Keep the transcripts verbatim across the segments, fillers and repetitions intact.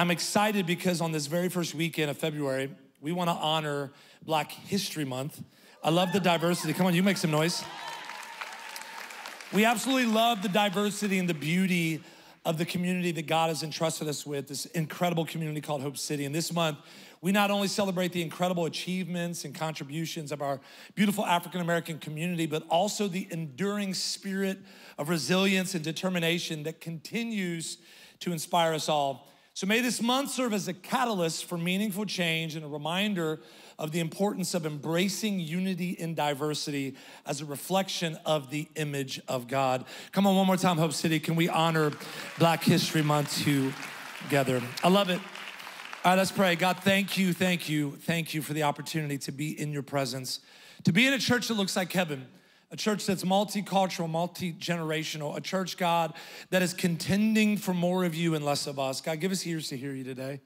I'm excited because on this very first weekend of February, we want to honor Black History Month. I love the diversity. Come on, you make some noise. We absolutely love the diversity and the beauty of the community that God has entrusted us with, this incredible community called Hope City. And this month, we not only celebrate the incredible achievements and contributions of our beautiful African-American community, but also the enduring spirit of resilience and determination that continues to inspire us all. So may this month serve as a catalyst for meaningful change and a reminder of the importance of embracing unity in diversity as a reflection of the image of God. Come on, one more time, Hope City. Can we honor Black History Month together? I love it. All right, let's pray. God, thank you, thank you, thank you for the opportunity to be in your presence, to be in a church that looks like heaven, a church that's multicultural, multi-generational, a church, God, that is contending for more of you and less of us. God, give us ears to hear you today.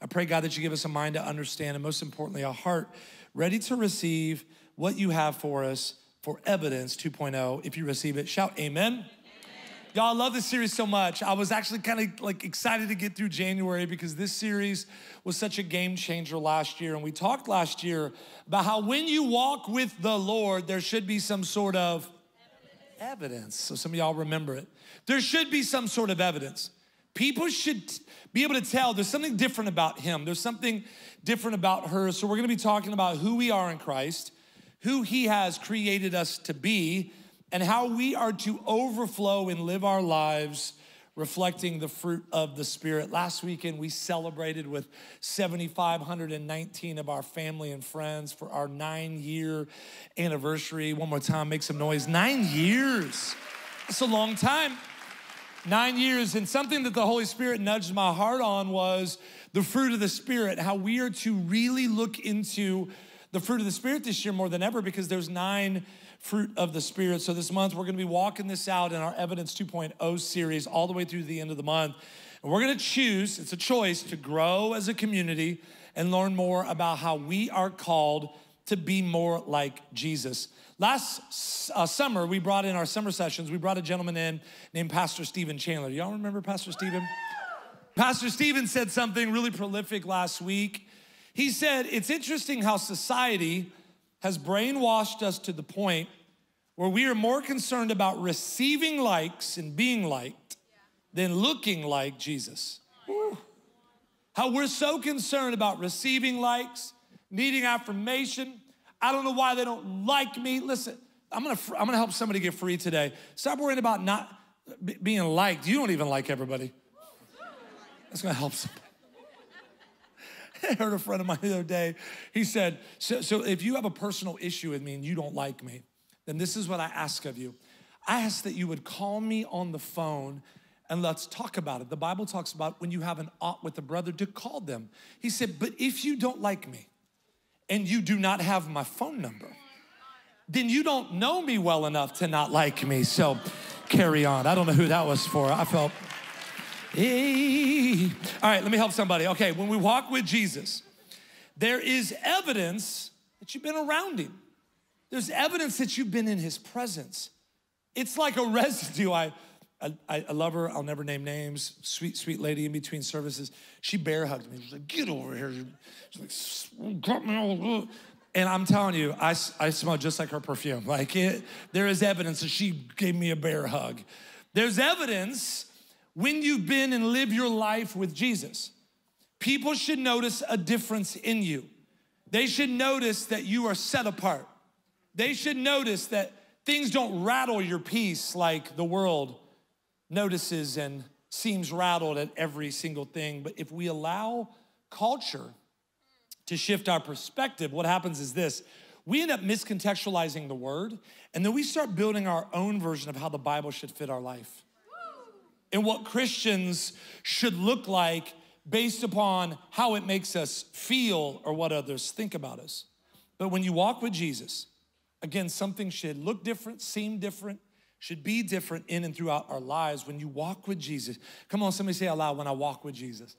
I pray, God, that you give us a mind to understand, and most importantly, a heart ready to receive what you have for us for Evidence two point oh. If you receive it, shout amen. Y'all, I love this series so much. I was actually kind of like excited to get through January because this series was such a game changer last year. And we talked last year about how when you walk with the Lord, there should be some sort of evidence. evidence. So some of y'all remember it. There should be some sort of evidence. People should be able to tell there's something different about him. There's something different about her. So we're gonna be talking about who we are in Christ, who he has created us to be, and how we are to overflow and live our lives reflecting the fruit of the Spirit. Last weekend, we celebrated with seven thousand five hundred nineteen of our family and friends for our nine-year anniversary. One more time, make some noise. Nine years. That's a long time. Nine years, and something that the Holy Spirit nudged my heart on was the fruit of the Spirit, how we are to really look into the fruit of the Spirit this year more than ever because there's nine fruit of the Spirit. So this month, we're gonna be walking this out in our Evidence two point oh series all the way through the end of the month. And we're gonna choose, it's a choice, to grow as a community and learn more about how we are called to be more like Jesus. Last uh, summer, we brought in our summer sessions, we brought a gentleman in named Pastor Stephen Chandler. Y'all remember Pastor Stephen? Pastor Stephen said something really prolific last week. He said, it's interesting how society has brainwashed us to the point where we are more concerned about receiving likes and being liked than looking like Jesus. Ooh. How we're so concerned about receiving likes, needing affirmation. I don't know why they don't like me. Listen, I'm gonna, I'm gonna help somebody get free today. Stop worrying about not b- being liked. You don't even like everybody. That's gonna help somebody. I heard a friend of mine the other day, he said, so, so if you have a personal issue with me and you don't like me, then this is what I ask of you. I ask that you would call me on the phone and let's talk about it. The Bible talks about when you have an ought with a brother to call them. He said, but if you don't like me and you do not have my phone number, then you don't know me well enough to not like me. So carry on. I don't know who that was for. I felt... Hey. All right, let me help somebody. Okay, when we walk with Jesus, there is evidence that you've been around him. There's evidence that you've been in his presence. It's like a residue. I, I, I love her. I'll never name names. Sweet, sweet lady in between services. She bear hugged me. She's like, get over here. She's like, got me all. And I'm telling you, I, I smell just like her perfume. Like it, there is evidence that she gave me a bear hug. There's evidence when you've been and lived your life with Jesus. People should notice a difference in you. They should notice that you are set apart. They should notice that things don't rattle your peace like the world notices and seems rattled at every single thing. But if we allow culture to shift our perspective, what happens is this. We end up miscontextualizing the word, and then we start building our own version of how the Bible should fit our life and what Christians should look like based upon how it makes us feel or what others think about us. But when you walk with Jesus, again, something should look different, seem different, should be different in and throughout our lives. When you walk with Jesus, come on, somebody say it aloud, when I walk with Jesus.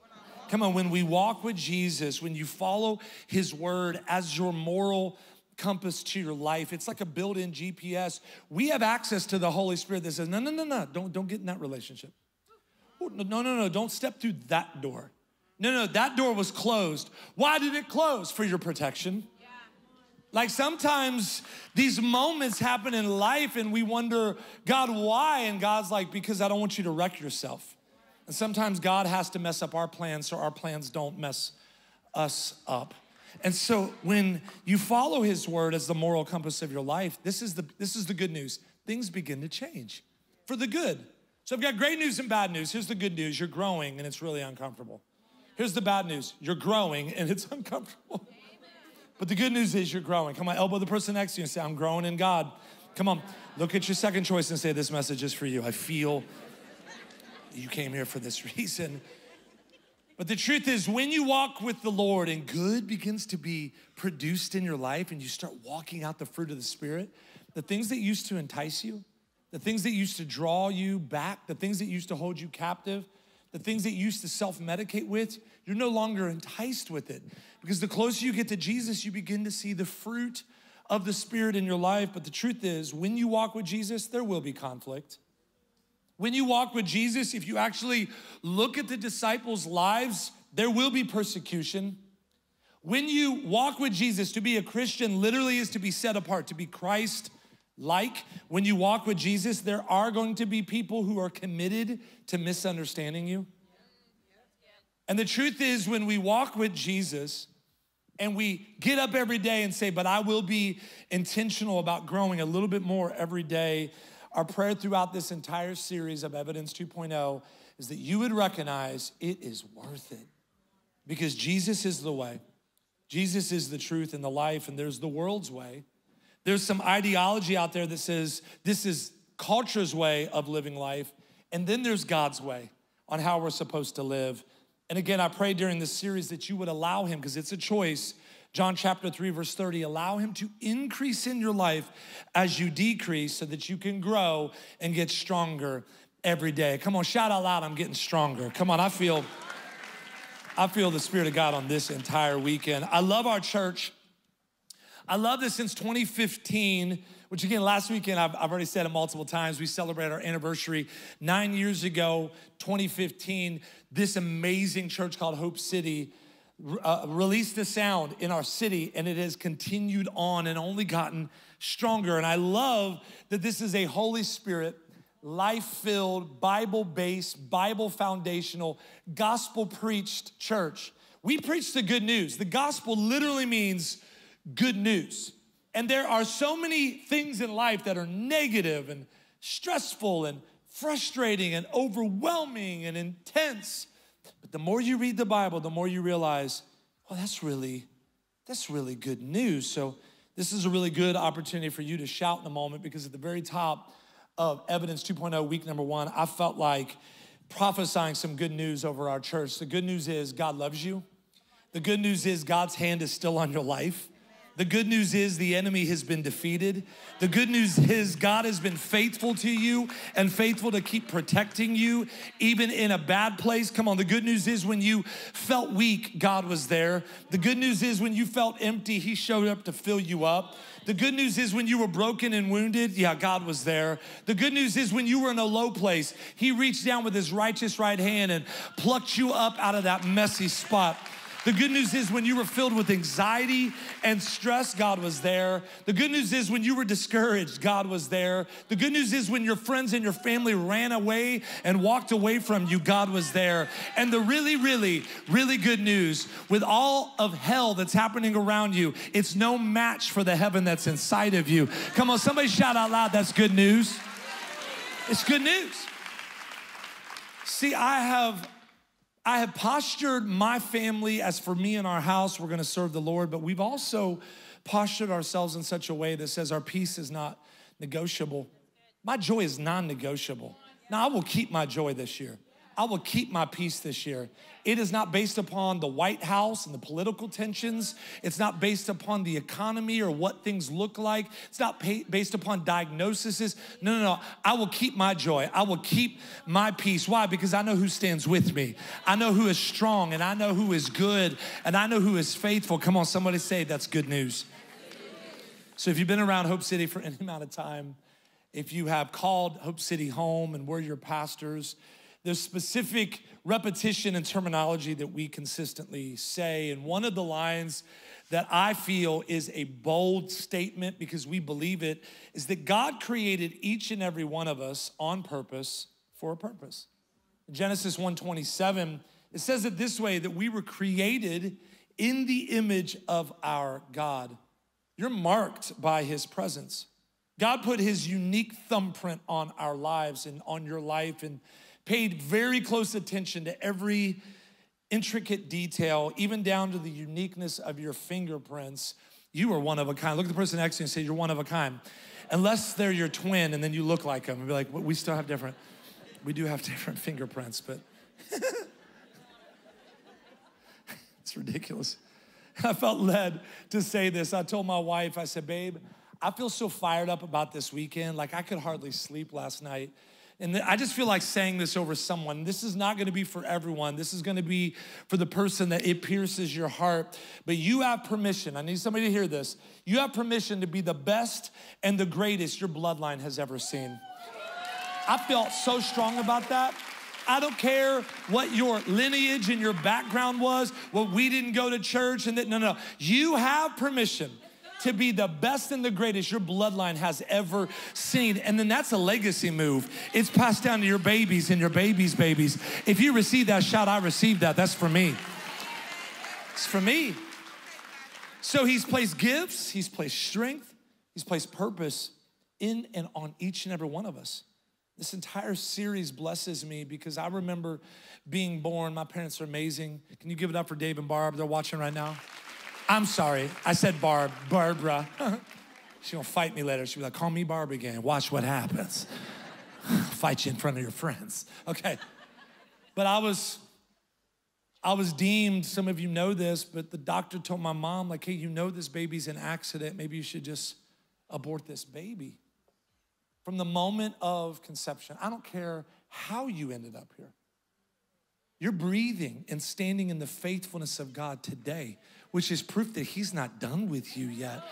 Come on, when we walk with Jesus, when you follow his word as your moral compass to your life, it's like a built-in G P S. We have access to the Holy Spirit that says, no, no, no, no, don't, don't get in that relationship. No, no, no, don't step through that door. No, no, that door was closed. Why did it close? For your protection. Yeah. Like sometimes these moments happen in life and we wonder, God, why? And God's like, because I don't want you to wreck yourself. And sometimes God has to mess up our plans so our plans don't mess us up. And so when you follow his word as the moral compass of your life, this is the, this is the good news. Things begin to change for the good. So I've got great news and bad news. Here's the good news. You're growing and it's really uncomfortable. Here's the bad news. You're growing and it's uncomfortable. But the good news is you're growing. Come on, elbow the person next to you and say, I'm growing in God. Come on, look at your second choice and say, this message is for you. I feel you came here for this reason. But the truth is, when you walk with the Lord and good begins to be produced in your life and you start walking out the fruit of the Spirit, the things that used to entice you, the things that used to draw you back, the things that used to hold you captive, the things that you used to self-medicate with, you're no longer enticed with it. Because the closer you get to Jesus, you begin to see the fruit of the Spirit in your life. But the truth is, when you walk with Jesus, there will be conflict. When you walk with Jesus, if you actually look at the disciples' lives, there will be persecution. When you walk with Jesus, to be a Christian literally is to be set apart, to be Christ-like. When you walk with Jesus, there are going to be people who are committed to misunderstanding you. And the truth is, when we walk with Jesus and we get up every day and say, but I will be intentional about growing a little bit more every day. Our prayer throughout this entire series of Evidence two point oh is that you would recognize it is worth it because Jesus is the way. Jesus is the truth and the life, and there's the world's way. There's some ideology out there that says this is culture's way of living life, and then there's God's way on how we're supposed to live. And again, I pray during this series that you would allow him, because it's a choice. John chapter three, verse thirty, allow him to increase in your life as you decrease so that you can grow and get stronger every day. Come on, shout out loud, I'm getting stronger. Come on, I feel, I feel the Spirit of God on this entire weekend. I love our church. I love this since twenty fifteen, which again, last weekend, I've, I've already said it multiple times, we celebrate our anniversary nine years ago, twenty fifteen, this amazing church called Hope City Uh, released the sound in our city, and it has continued on and only gotten stronger. And I love that this is a Holy Spirit, life-filled, Bible-based, Bible-foundational, gospel-preached church. We preach the good news. The gospel literally means good news. And there are so many things in life that are negative and stressful and frustrating and overwhelming and intense. But the more you read the Bible, the more you realize, well, that's really, that's really good news. So this is a really good opportunity for you to shout in a moment, because at the very top of Evidence two point oh, week number one, I felt like prophesying some good news over our church. The good news is God loves you. The good news is God's hand is still on your life. The good news is the enemy has been defeated. The good news is God has been faithful to you and faithful to keep protecting you, even in a bad place. Come on, the good news is when you felt weak, God was there. The good news is when you felt empty, he showed up to fill you up. The good news is when you were broken and wounded, yeah, God was there. The good news is when you were in a low place, he reached down with his righteous right hand and plucked you up out of that messy spot. The good news is when you were filled with anxiety and stress, God was there. The good news is when you were discouraged, God was there. The good news is when your friends and your family ran away and walked away from you, God was there. And the really, really, really good news, with all of hell that's happening around you, it's no match for the heaven that's inside of you. Come on, somebody shout out loud, that's good news. It's good news. See, I have... I have postured my family as for me and our house, we're gonna serve the Lord, but we've also postured ourselves in such a way that says our peace is not negotiable. My joy is non-negotiable. Now, I will keep my joy this year. I will keep my peace this year. It is not based upon the White House and the political tensions. It's not based upon the economy or what things look like. It's not based upon diagnoses. No, no, no. I will keep my joy. I will keep my peace. Why? Because I know who stands with me. I know who is strong, and I know who is good, and I know who is faithful. Come on, somebody say that's good news. So if you've been around Hope City for any amount of time, if you have called Hope City home and we're your pastors, There's specific repetition and terminology that we consistently say. And one of the lines that I feel is a bold statement because we believe it is that God created each and every one of us on purpose for a purpose. In Genesis one twenty-seven, it says it this way, that we were created in the image of our God. You're marked by his presence. God put his unique thumbprint on our lives and on your life and paid very close attention to every intricate detail, even down to the uniqueness of your fingerprints. You are one of a kind. Look at the person next to you and say, you're one of a kind. Unless they're your twin and then you look like them and be like, well, we still have different, we do have different fingerprints, but it's ridiculous. I felt led to say this. I told my wife, I said, babe, I feel so fired up about this weekend. Like I could hardly sleep last night. And I just feel like saying this over someone. This is not gonna be for everyone. This is gonna be for the person that it pierces your heart. But you have permission. I need somebody to hear this. You have permission to be the best and the greatest your bloodline has ever seen. I felt so strong about that. I don't care what your lineage and your background was, what we didn't go to church and that, no, no. You have permission to be the best and the greatest your bloodline has ever seen. And then that's a legacy move. It's passed down to your babies and your babies' babies. If you receive that shout, I received that. That's for me. It's for me. So he's placed gifts, he's placed strength, he's placed purpose in and on each and every one of us. This entire series blesses me because I remember being born. My parents are amazing. Can you give it up for Dave and Barb? They're watching right now. I'm sorry, I said Barb, Barbara. She's gonna fight me later. She'll be like, call me Barb again. Watch what happens. Fight you in front of your friends. Okay. But I was, I was deemed, some of you know this, but the doctor told my mom, like, hey, you know this baby's an accident. Maybe you should just abort this baby. From the moment of conception, I don't care how you ended up here. You're breathing and standing in the faithfulness of God today, which is proof that he's not done with you yet.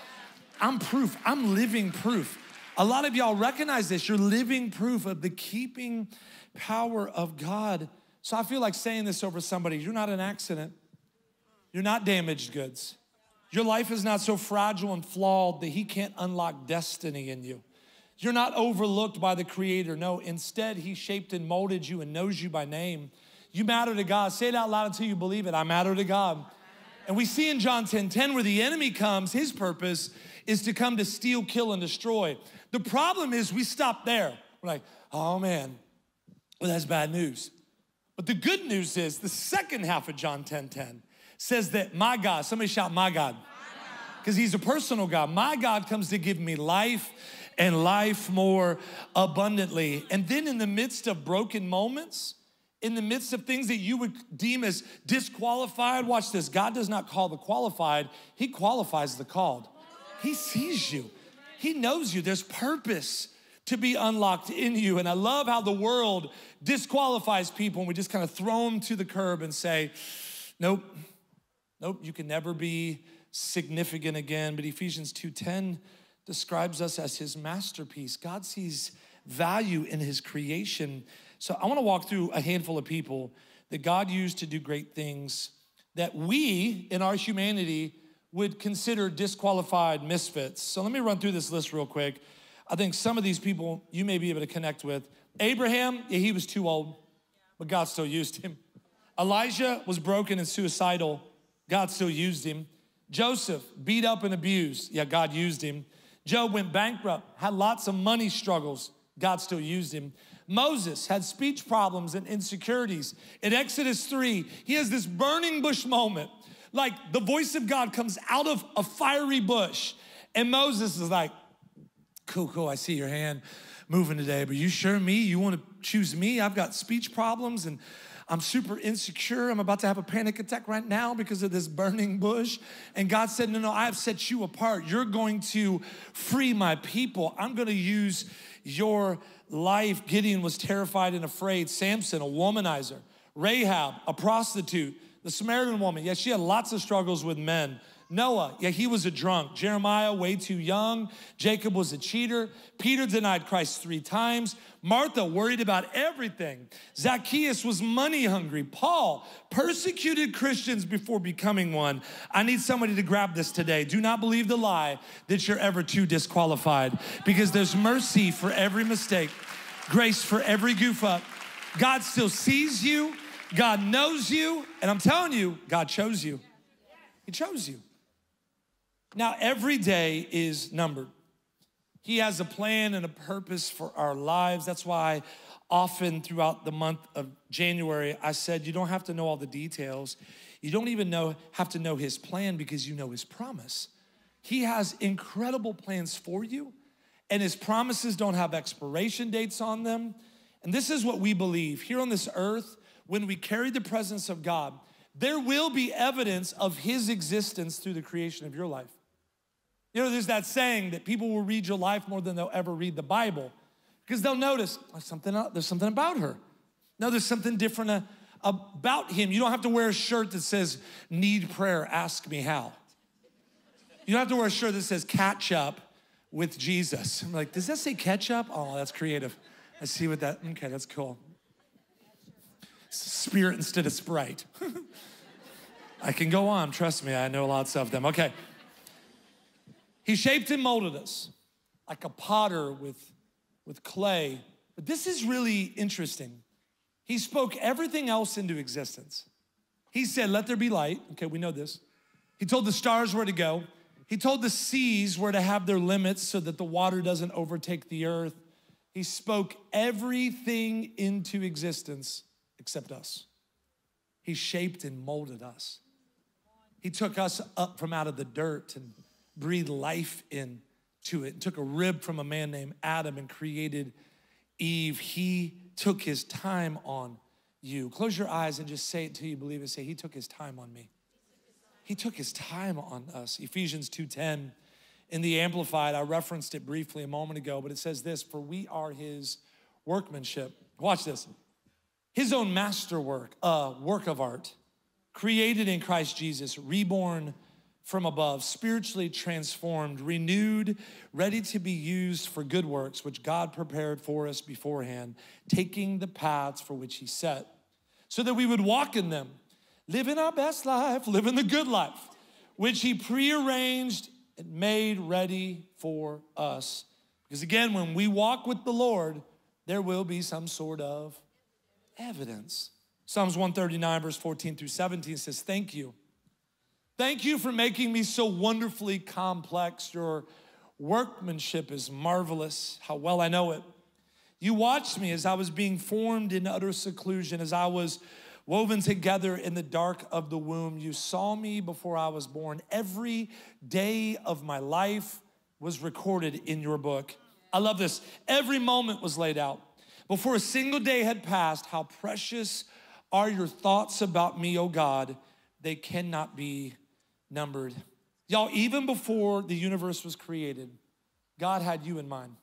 I'm proof, I'm living proof. A lot of y'all recognize this. You're living proof of the keeping power of God. So I feel like saying this over somebody. You're not an accident. You're not damaged goods. Your life is not so fragile and flawed that he can't unlock destiny in you. You're not overlooked by the Creator. No, instead, he shaped and molded you and knows you by name. You matter to God. Say it out loud until you believe it. I matter to God. And we see in John ten ten where the enemy comes, his purpose is to come to steal, kill, and destroy. The problem is we stop there. We're like, oh, man, well, that's bad news. But the good news is the second half of John ten ten says that my God, somebody shout my God, because he's a personal God. My God comes to give me life and life more abundantly. And then in the midst of broken moments, in the midst of things that you would deem as disqualified, watch this, God does not call the qualified, he qualifies the called. He sees you, he knows you, there's purpose to be unlocked in you. And I love how the world disqualifies people and we just kind of throw them to the curb and say, nope, nope, you can never be significant again. But Ephesians two ten describes us as his masterpiece. God sees value in his creation. So I wanna walk through a handful of people that God used to do great things that we, in our humanity, would consider disqualified misfits. So let me run through this list real quick. I think some of these people you may be able to connect with. Abraham, yeah, he was too old, but God still used him. Elijah was broken and suicidal. God still used him. Joseph, beat up and abused. Yeah, God used him. Job went bankrupt, had lots of money struggles. God still used him. Moses had speech problems and insecurities. In Exodus three, he has this burning bush moment. Like the voice of God comes out of a fiery bush. And Moses is like, cool, cool, I see your hand moving today, but you sure me? You wanna choose me? I've got speech problems and I'm super insecure. I'm about to have a panic attack right now because of this burning bush. And God said, no, no, I have set you apart. You're going to free my people. I'm gonna use your life. Gideon was terrified and afraid. Samson, a womanizer. Rahab, a prostitute. The Samaritan woman, yeah, she had lots of struggles with men. Noah, yeah, he was a drunk. Jeremiah, way too young. Jacob was a cheater. Peter denied Christ three times. Martha, worried about everything. Zacchaeus was money hungry. Paul persecuted Christians before becoming one. I need somebody to grab this today. Do not believe the lie that you're ever too disqualified, because there's mercy for every mistake, grace for every goof up. God still sees you. God knows you. And I'm telling you, God chose you. He chose you. Now, every day is numbered. He has a plan and a purpose for our lives. That's why often throughout the month of January, I said, you don't have to know all the details. You don't even know, have to know his plan, because you know his promise. He has incredible plans for you, and his promises don't have expiration dates on them. And this is what we believe. Here on this earth, when we carry the presence of God, there will be evidence of his existence through the creation of your life. You know, there's that saying that people will read your life more than they'll ever read the Bible, because they'll notice oh, something, there's something about her. No, there's something different uh, about him. You don't have to wear a shirt that says, need prayer, ask me how. You don't have to wear a shirt that says, catch up with Jesus. I'm like, does that say catch up? Oh, that's creative. I see what that, okay, that's cool. Spirit instead of Sprite. I can go on, trust me, I know lots of them. Okay. He shaped and molded us like a potter with, with clay. But this is really interesting. He spoke everything else into existence. He said, let there be light. Okay, we know this. He told the stars where to go. He told the seas where to have their limits so that the water doesn't overtake the earth. He spoke everything into existence except us. He shaped and molded us. He took us up from out of the dirt and breathed life into it, and took a rib from a man named Adam and created Eve. He took his time on you. Close your eyes and just say it till you believe it. Say, he took his time on me. He took his time on us. Ephesians two ten in the Amplified, I referenced it briefly a moment ago, but it says this, for we are his workmanship. Watch this. His own masterwork, a work of art, created in Christ Jesus, reborn from above, spiritually transformed, renewed, ready to be used for good works, which God prepared for us beforehand, taking the paths for which he set, so that we would walk in them, living our best life, living the good life, which he prearranged and made ready for us. Because again, when we walk with the Lord, there will be some sort of evidence. Psalms one thirty-nine, verse fourteen through seventeen says, thank you. Thank you for making me so wonderfully complex. Your workmanship is marvelous. How well I know it. You watched me as I was being formed in utter seclusion, as I was woven together in the dark of the womb. You saw me before I was born. Every day of my life was recorded in your book. I love this. Every moment was laid out. Before a single day had passed, how precious are your thoughts about me, O God. They cannot be numbered. Y'all, even before the universe was created, God had you in mind.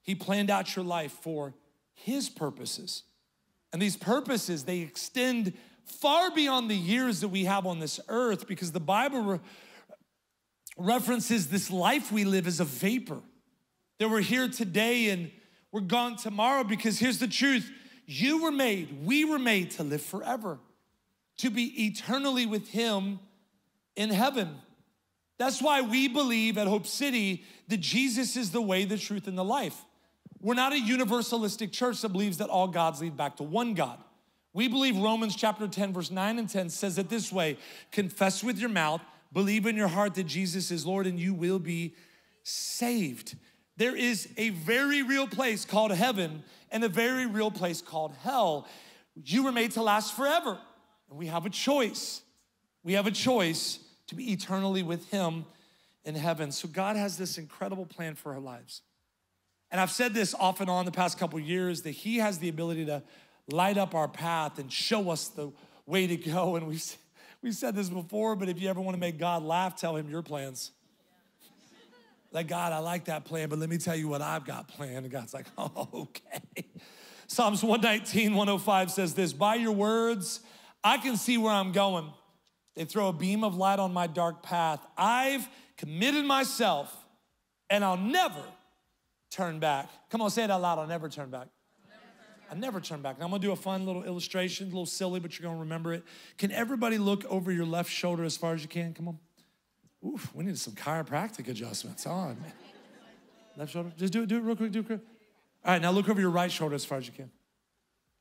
He planned out your life for his purposes. And these purposes, they extend far beyond the years that we have on this earth, because the Bible re- references this life we live as a vapor, that we're here today and we're gone tomorrow. Because here's the truth. You were made, we were made to live forever, to be eternally with him in heaven. That's why we believe at Hope City that Jesus is the way, the truth, and the life. We're not a universalistic church that believes that all gods lead back to one God. We believe Romans chapter ten, verse nine and ten says it this way, confess with your mouth, believe in your heart that Jesus is Lord, and you will be saved. There is a very real place called heaven and a very real place called hell. You were made to last forever. And we have a choice. We have a choice to be eternally with him in heaven. So God has this incredible plan for our lives. And I've said this off and on the past couple of years, that he has the ability to light up our path and show us the way to go. And we've, we've said this before, but if you ever want to make God laugh, tell him your plans. Like, God, I like that plan, but let me tell you what I've got planned. And God's like, oh, okay. Psalms one nineteen, one oh five says this, by your words, I can see where I'm going. They throw a beam of light on my dark path. I've committed myself, and I'll never turn back. Come on, say it out loud. I'll never turn back. I never turn back. And I'm gonna do a fun little illustration, a little silly, but you're gonna remember it. Can everybody look over your left shoulder as far as you can? Come on. Oof, we need some chiropractic adjustments on, man. Left shoulder, just do it, do it real quick, do it quick. All right, now look over your right shoulder as far as you can.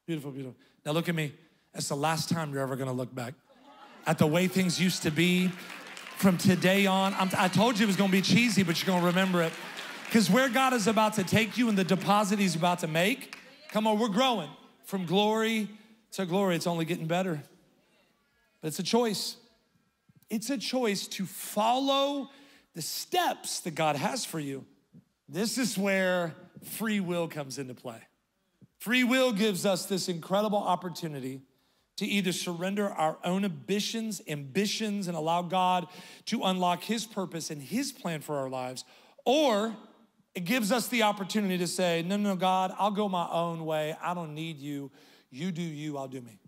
Beautiful, beautiful. Now look at me. That's the last time you're ever gonna look back at the way things used to be from today on. I'm, I told you it was gonna be cheesy, but you're gonna remember it. Because where God is about to take you and the deposit he's about to make, come on, we're growing from glory to glory. It's only getting better. But it's a choice. It's a choice to follow the steps that God has for you. This is where free will comes into play. Free will gives us this incredible opportunity to either surrender our own ambitions, ambitions, and allow God to unlock his purpose and his plan for our lives, or it gives us the opportunity to say, no, no, God, I'll go my own way. I don't need you. You do you, I'll do me.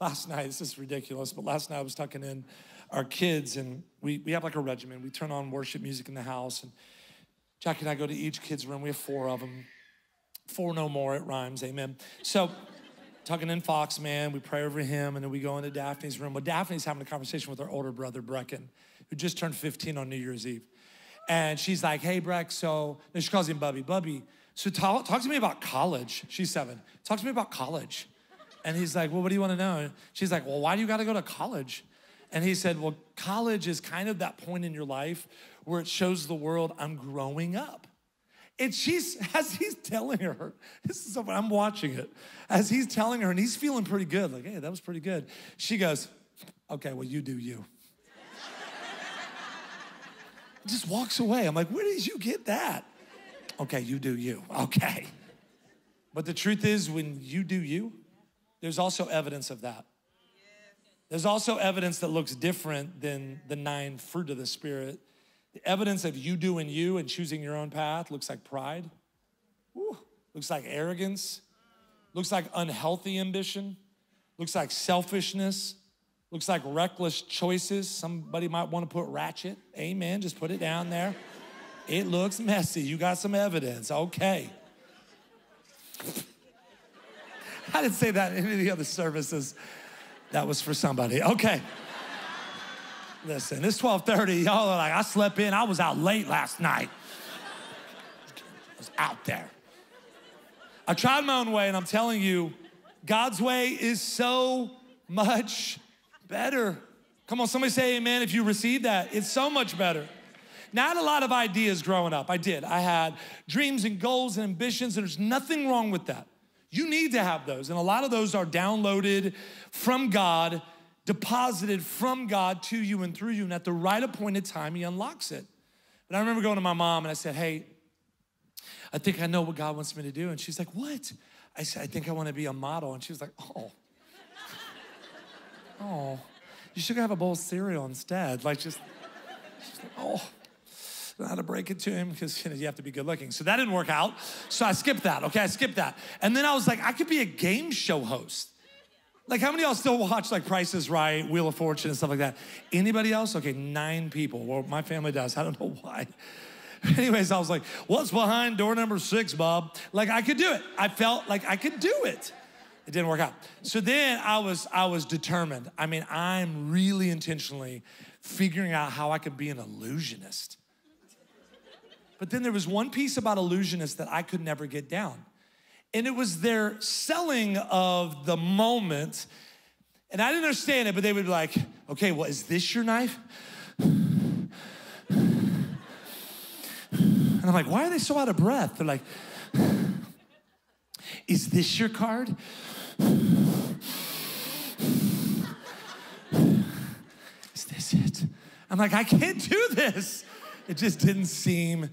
Last night, this is ridiculous, but last night I was tucking in our kids, and we, we have like a regimen. We turn on worship music in the house, and Jackie and I go to each kid's room. We have four of them. Four no more, it rhymes, amen. So tucking in Fox, man, we pray over him, and then we go into Daphne's room. Well, Daphne's having a conversation with her older brother, Brecken, who just turned fifteen on New Year's Eve. And she's like, hey, Breck, so, no, she calls him Bubby. Bubby, so talk, talk to me about college. She's seven. Talk to me about college. And he's like, well, what do you want to know? She's like, well, why do you got to go to college? And he said, well, college is kind of that point in your life where it shows the world I'm growing up. And she's, as he's telling her, this is something, I'm watching it. As he's telling her, and he's feeling pretty good, like, hey, that was pretty good. She goes, okay, well, you do you. Just walks away. I'm like, where did you get that? Okay, you do you, okay. But the truth is, when you do you, there's also evidence of that. There's also evidence that looks different than the nine fruit of the Spirit. The evidence of you doing you and choosing your own path looks like pride. Woo. Looks like arrogance. Looks like unhealthy ambition. Looks like selfishness. Looks like reckless choices. Somebody might want to put ratchet. Amen, just put it down there. It looks messy. You got some evidence, okay. I didn't say that in any of the other services. That was for somebody, okay. Listen, it's twelve thirty, y'all are like, I slept in, I was out late last night. I was out there. I tried my own way, and I'm telling you, God's way is so much better. Come on, somebody say amen if you receive that. It's so much better. Now, I had a lot of ideas growing up. I did. I had dreams and goals and ambitions, and there's nothing wrong with that. You need to have those, and a lot of those are downloaded from God, deposited from God to you and through you, and at the right appointed time, he unlocks it. But I remember going to my mom, and I said, hey, I think I know what God wants me to do, and she's like, what? I said, I think I want to be a model, and she was like, oh. Oh, you should have a bowl of cereal instead. Like just, just like, oh, I don't know how to break it to him because you know, you have to be good looking. So that didn't work out. So I skipped that, okay? I skipped that. And then I was like, I could be a game show host. Like how many of y'all still watch like Price is Right, Wheel of Fortune and stuff like that? Anybody else? Okay, nine people. Well, my family does. I don't know why. Anyways, I was like, what's behind door number six, Bob? Like I could do it. I felt like I could do it. It didn't work out. So then I was, I was determined. I mean, I'm really intentionally figuring out how I could be an illusionist. But then there was one piece about illusionists that I could never get down. And it was their selling of the moment. And I didn't understand it, but they would be like, okay, well, is this your knife? And I'm like, why are they so out of breath? They're like, is this your card? Is this it? I'm like, I can't do this. It just didn't seem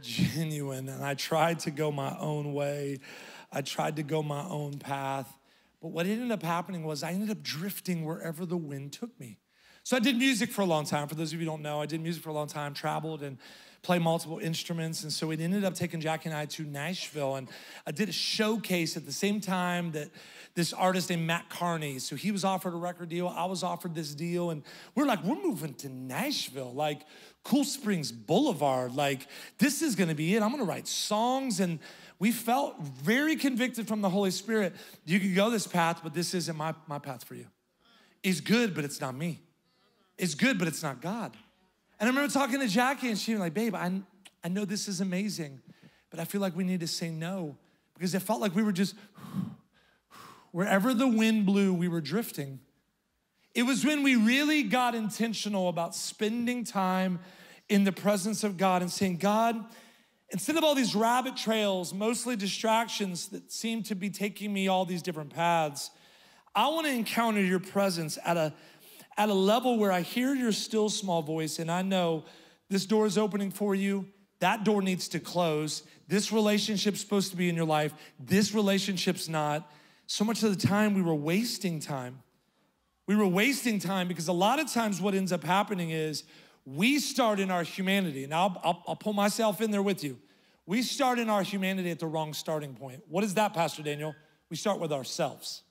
genuine. And I tried to go my own way. I tried to go my own path. But what ended up happening was I ended up drifting wherever the wind took me. So I did music for a long time. For those of you who don't know, I did music for a long time, traveled and play multiple instruments. And so it ended up taking Jackie and I to Nashville. And I did a showcase at the same time that this artist named Matt Carney. So he was offered a record deal. I was offered this deal. And we're like, we're moving to Nashville, like Cool Springs Boulevard. Like, this is going to be it. I'm going to write songs. And we felt very convicted from the Holy Spirit. You can go this path, but this isn't my, my path for you. It's good, but it's not me. It's good, but it's not God. And I remember talking to Jackie, and she was like, babe, I, I know this is amazing, but I feel like we need to say no, because it felt like we were just, wherever the wind blew, we were drifting. It was when we really got intentional about spending time in the presence of God and saying, God, instead of all these rabbit trails, mostly distractions that seem to be taking me all these different paths, I want to encounter your presence at a at a level where I hear your still small voice and I know this door is opening for you, that door needs to close, this relationship's supposed to be in your life, this relationship's not. So much of the time we were wasting time. We were wasting time because a lot of times what ends up happening is we start in our humanity, and I'll, I'll, I'll pull myself in there with you. We start in our humanity at the wrong starting point. What is that, Pastor Daniel? We start with ourselves.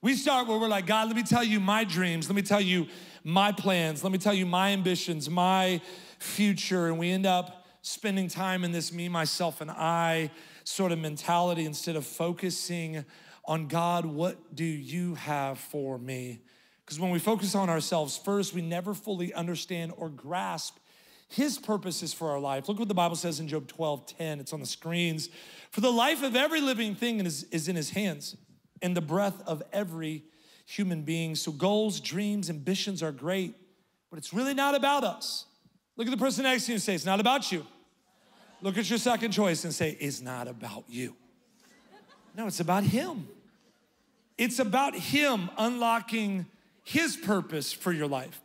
We start where we're like, God, let me tell you my dreams. Let me tell you my plans. Let me tell you my ambitions, my future. And we end up spending time in this me, myself, and I sort of mentality instead of focusing on God, what do you have for me? Because when we focus on ourselves first, we never fully understand or grasp his purposes for our life. Look what the Bible says in Job twelve ten. It's on the screens. For the life of every living thing is, is in his hands, and the breath of every human being. So goals, dreams, ambitions are great, but it's really not about us. Look at the person next to you and say, it's not about you. Look at your second choice and say, it's not about you. No, it's about him. It's about him unlocking his purpose for your life.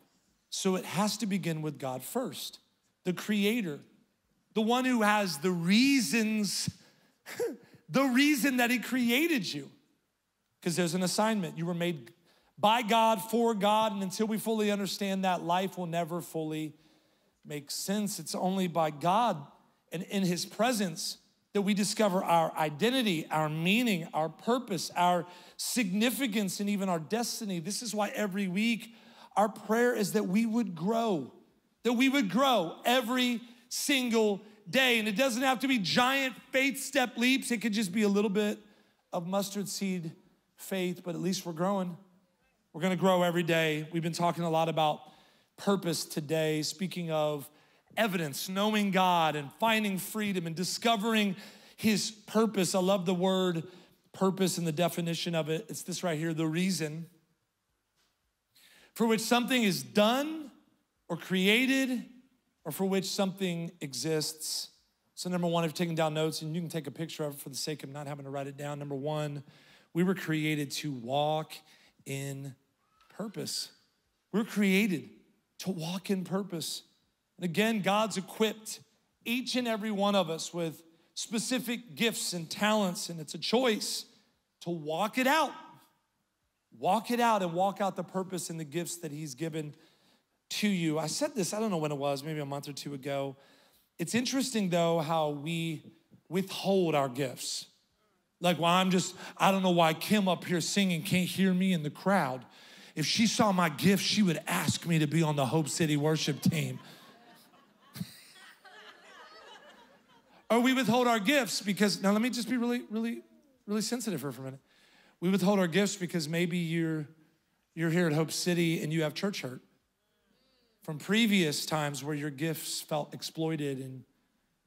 So it has to begin with God first, the creator, the one who has the reasons, the reason that he created you. Because there's an assignment. You were made by God, for God, and until we fully understand that, life will never fully make sense. It's only by God and in his presence that we discover our identity, our meaning, our purpose, our significance, and even our destiny. This is why every week our prayer is that we would grow, that we would grow every single day. And it doesn't have to be giant faith step leaps. It could just be a little bit of mustard seed faith, but at least we're growing. We're going to grow every day. We've been talking a lot about purpose today, speaking of evidence, knowing God and finding freedom and discovering his purpose. I love the word purpose and the definition of it. It's this right here, the reason for which something is done or created or for which something exists. So number one, I've taken down notes and you can take a picture of it for the sake of not having to write it down. Number one, we were created to walk in purpose. We were created to walk in purpose. And again, God's equipped each and every one of us with specific gifts and talents, and it's a choice to walk it out. Walk it out and walk out the purpose and the gifts that he's given to you. I said this, I don't know when it was, maybe a month or two ago. It's interesting, though, how we withhold our gifts. Like, well, I'm just, I don't know why Kim up here singing can't hear me in the crowd. If she saw my gift, she would ask me to be on the Hope City worship team. Or we withhold our gifts because, now let me just be really, really, really sensitive here for a minute. We withhold our gifts because maybe you're, you're here at Hope City and you have church hurt from previous times where your gifts felt exploited and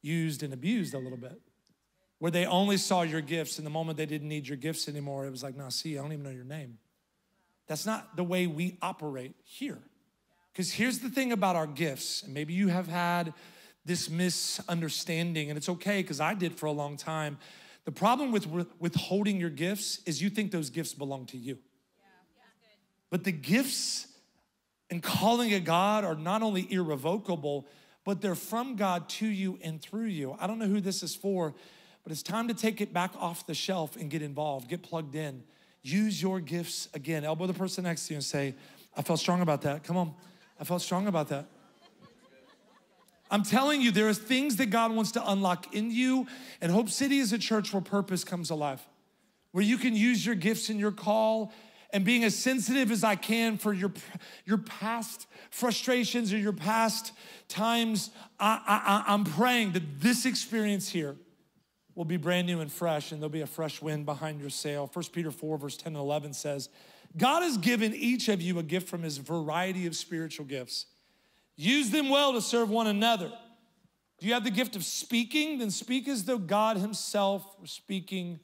used and abused a little bit, where they only saw your gifts, and the moment they didn't need your gifts anymore, it was like, no, see, I don't even know your name. That's not the way we operate here. Because here's the thing about our gifts, and maybe you have had this misunderstanding, and it's okay, because I did for a long time. The problem with withholding your gifts is you think those gifts belong to you. Yeah. Yeah. But the gifts and calling of God are not only irrevocable, but they're from God to you and through you. I don't know who this is for, but it's time to take it back off the shelf and get involved, get plugged in. Use your gifts again. Elbow the person next to you and say, I felt strong about that. Come on. I felt strong about that. I'm telling you, there are things that God wants to unlock in you. And Hope City is a church where purpose comes alive, where you can use your gifts and your call and being as sensitive as I can for your, your past frustrations or your past times. I, I, I'm praying that this experience here will be brand new and fresh, and there'll be a fresh wind behind your sail. First Peter four, verse ten and eleven says, God has given each of you a gift from his variety of spiritual gifts. Use them well to serve one another. Do you have the gift of speaking? Then speak as though God himself were speaking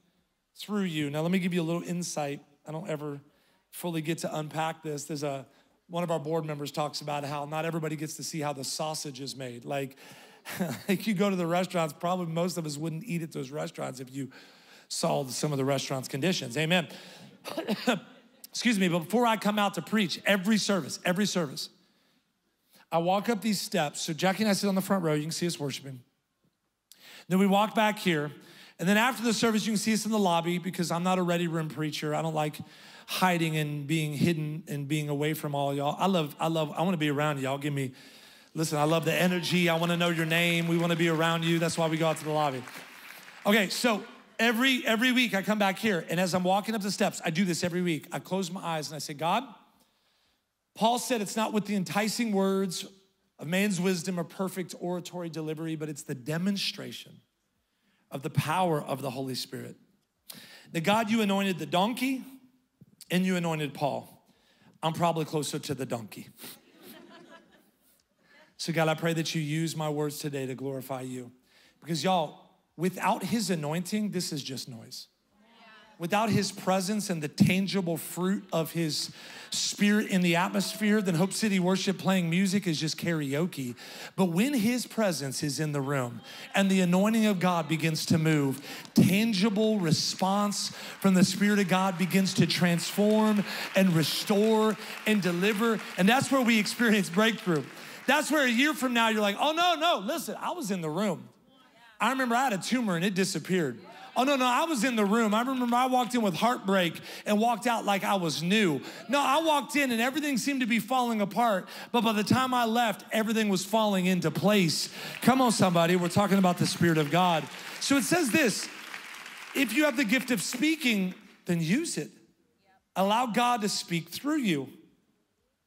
through you. Now, let me give you a little insight. I don't ever fully get to unpack this. There's a, one of our board members talks about how not everybody gets to see how the sausage is made. Like, like you go to the restaurants, probably most of us wouldn't eat at those restaurants if you saw some of the restaurant's conditions. Amen. Excuse me, but before I come out to preach, every service, every service, I walk up these steps. So Jackie and I sit on the front row. You can see us worshiping. Then we walk back here. And then after the service, you can see us in the lobby because I'm not a ready room preacher. I don't like hiding and being hidden and being away from all y'all. I love, I love, I want to be around y'all. Give me, listen, I love the energy. I want to know your name. We want to be around you. That's why we go out to the lobby. Okay, so every, every week I come back here. And as I'm walking up the steps, I do this every week. I close my eyes and I say, God, Paul said it's not with the enticing words of man's wisdom or perfect oratory delivery, but it's the demonstration of the power of the Holy Spirit. Now, God, you anointed the donkey and you anointed Paul. I'm probably closer to the donkey. So, God, I pray that you use my words today to glorify you. Because, y'all, without his anointing, this is just noise. Without his presence and the tangible fruit of his spirit in the atmosphere, then Hope City worship playing music is just karaoke. But when his presence is in the room and the anointing of God begins to move, tangible response from the Spirit of God begins to transform and restore and deliver. And that's where we experience breakthrough. That's where a year from now, you're like, oh, no, no, listen, I was in the room. I remember I had a tumor and it disappeared. Oh, no, no, I was in the room. I remember I walked in with heartbreak and walked out like I was new. No, I walked in and everything seemed to be falling apart, but by the time I left, everything was falling into place. Come on, somebody, we're talking about the Spirit of God. So it says this, if you have the gift of speaking, then use it. Allow God to speak through you.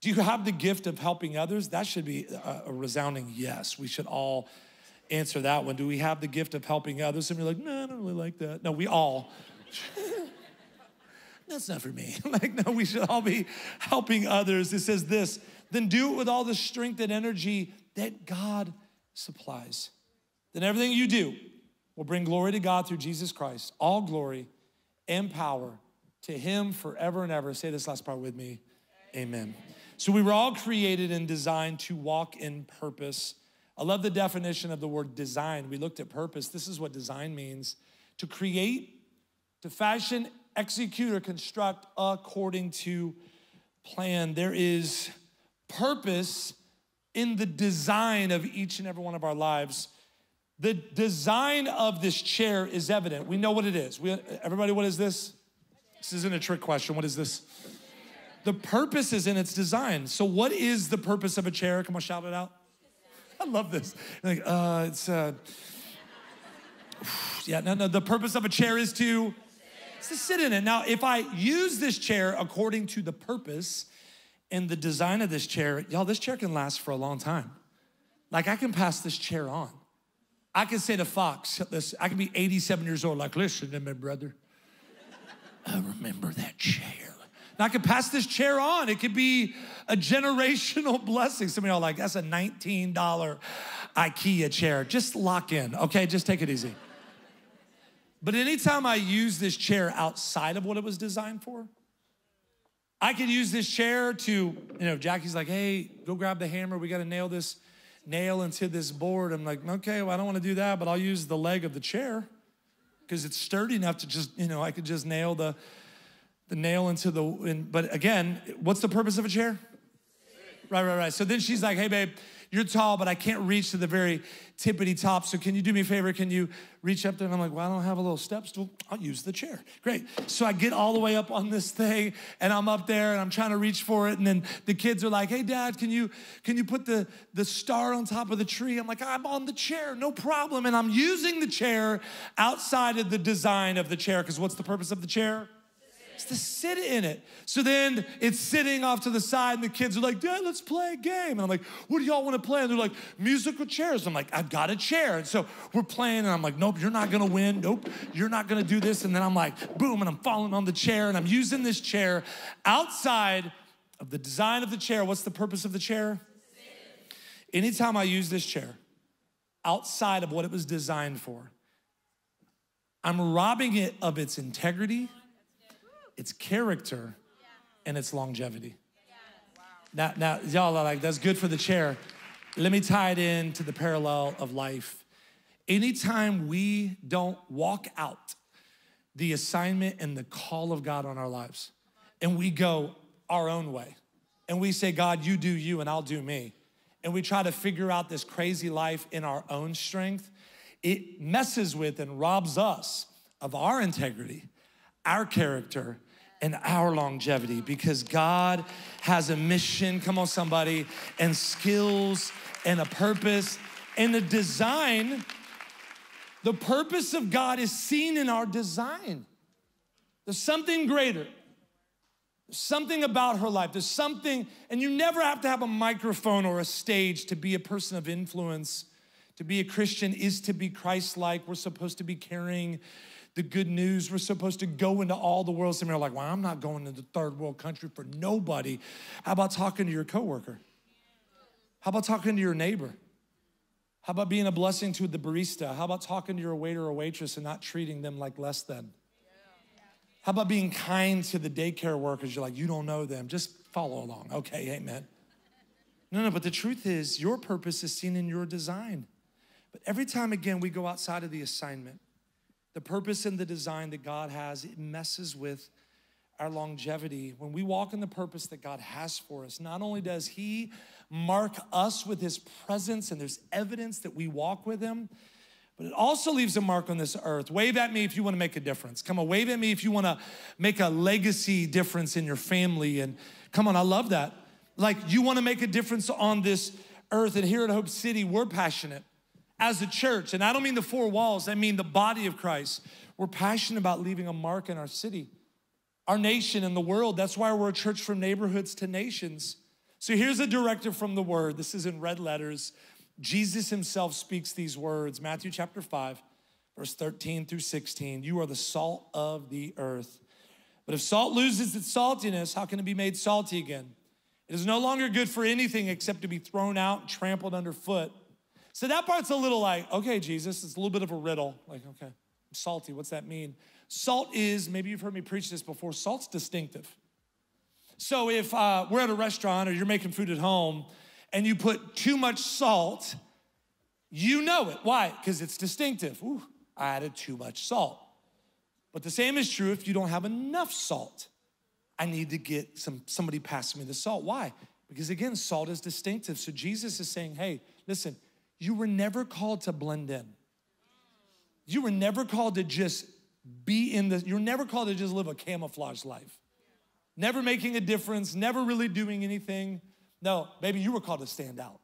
Do you have the gift of helping others? That should be a resounding yes. We should all answer that one. Do we have the gift of helping others? And you're like, no, I don't really like that. No, we all. That's not for me. Like, no, we should all be helping others. It says this, then do it with all the strength and energy that God supplies. Then everything you do will bring glory to God through Jesus Christ. All glory and power to him forever and ever. Say this last part with me. Amen. So we were all created and designed to walk in purpose. I love the definition of the word design. We looked at purpose. This is what design means. To create, to fashion, execute, or construct according to plan. There is purpose in the design of each and every one of our lives. The design of this chair is evident. We know what it is. We, everybody, what is this? This isn't a trick question. What is this? The purpose is in its design. So what is the purpose of a chair? Come on, shout it out. I love this. Like, uh, it's, uh, yeah, no, no. The purpose of a chair is to, is to sit in it. Now, if I use this chair according to the purpose and the design of this chair, y'all, this chair can last for a long time. Like, I can pass this chair on. I can say to Fox, listen, I can be eighty-seven years old, like, listen to me, brother. I remember that chair. Now I could pass this chair on. It could be a generational blessing. Some of y'all are like, that's a nineteen dollar IKEA chair. Just lock in, okay? Just take it easy. But anytime I use this chair outside of what it was designed for, I could use this chair to, you know, Jackie's like, hey, go grab the hammer. We got to nail this nail into this board. I'm like, okay, well, I don't want to do that, but I'll use the leg of the chair because it's sturdy enough to just, you know, I could just nail the, the nail into the, in, but again, what's the purpose of a chair? Right, right, right. So then she's like, hey, babe, you're tall, but I can't reach to the very tippity top. So can you do me a favor? Can you reach up there? And I'm like, well, I don't have a little step stool. I'll use the chair. Great. So I get all the way up on this thing, and I'm up there, and I'm trying to reach for it. And then the kids are like, hey, Dad, can you can you put the, the star on top of the tree? I'm like, I'm on the chair. No problem. And I'm using the chair outside of the design of the chair, because what's the purpose of the chair? It's to sit in it. So then it's sitting off to the side, and the kids are like, Dad, let's play a game. And I'm like, what do y'all want to play? And they're like, musical chairs. I'm like, I've got a chair. And so we're playing, and I'm like, nope, you're not going to win. Nope, you're not going to do this. And then I'm like, boom, and I'm falling on the chair, and I'm using this chair outside of the design of the chair. What's the purpose of the chair? Anytime I use this chair outside of what it was designed for, I'm robbing it of its integrity, its character, and its longevity. Yeah. Wow. Now, now y'all are like, that's good for the chair. Let me tie it in to the parallel of life. Anytime we don't walk out the assignment and the call of God on our lives, and we go our own way, and we say, God, you do you and I'll do me, and we try to figure out this crazy life in our own strength, it messes with and robs us of our integrity, our character, and our longevity, because God has a mission, come on somebody, and skills and a purpose and a design. The purpose of God is seen in our design. There's something greater. There's something about her life. There's something, and you never have to have a microphone or a stage to be a person of influence. To be a Christian is to be Christ-like. We're supposed to be carrying the good news. We're supposed to go into all the world. Some of you are like, well, I'm not going to the third world country for nobody. How about talking to your coworker? How about talking to your neighbor? How about being a blessing to the barista? How about talking to your waiter or waitress and not treating them like less than? How about being kind to the daycare workers? You're like, you don't know them. Just follow along. Okay, amen. No, no, but the truth is your purpose is seen in your design. But every time, again, we go outside of the assignment, the purpose and the design that God has, it messes with our longevity. When we walk in the purpose that God has for us, not only does he mark us with his presence and there's evidence that we walk with him, but it also leaves a mark on this earth. Wave at me if you want to make a difference. Come on, wave at me if you want to make a legacy difference in your family. And come on, I love that. Like, you want to make a difference on this earth. And here at Hope City, we're passionate. As a church, and I don't mean the four walls, I mean the body of Christ, we're passionate about leaving a mark in our city, our nation, and the world. That's why we're a church from neighborhoods to nations. So here's a directive from the word. This is in red letters. Jesus himself speaks these words, Matthew chapter five, verse thirteen through sixteen. You are the salt of the earth. But if salt loses its saltiness, how can it be made salty again? It is no longer good for anything except to be thrown out and trampled underfoot. So that part's a little like, okay, Jesus, it's a little bit of a riddle. Like, okay, I'm salty, what's that mean? Salt is, maybe you've heard me preach this before, salt's distinctive. So if uh, we're at a restaurant or you're making food at home and you put too much salt, you know it. Why? Because it's distinctive. Ooh, I added too much salt. But the same is true if you don't have enough salt. I need to get some, somebody pass me the salt. Why? Because again, salt is distinctive. So Jesus is saying, hey, listen, you were never called to blend in. You were never called to just be in the, you're never called to just live a camouflage life. Never making a difference, never really doing anything. No, baby, you were called to stand out.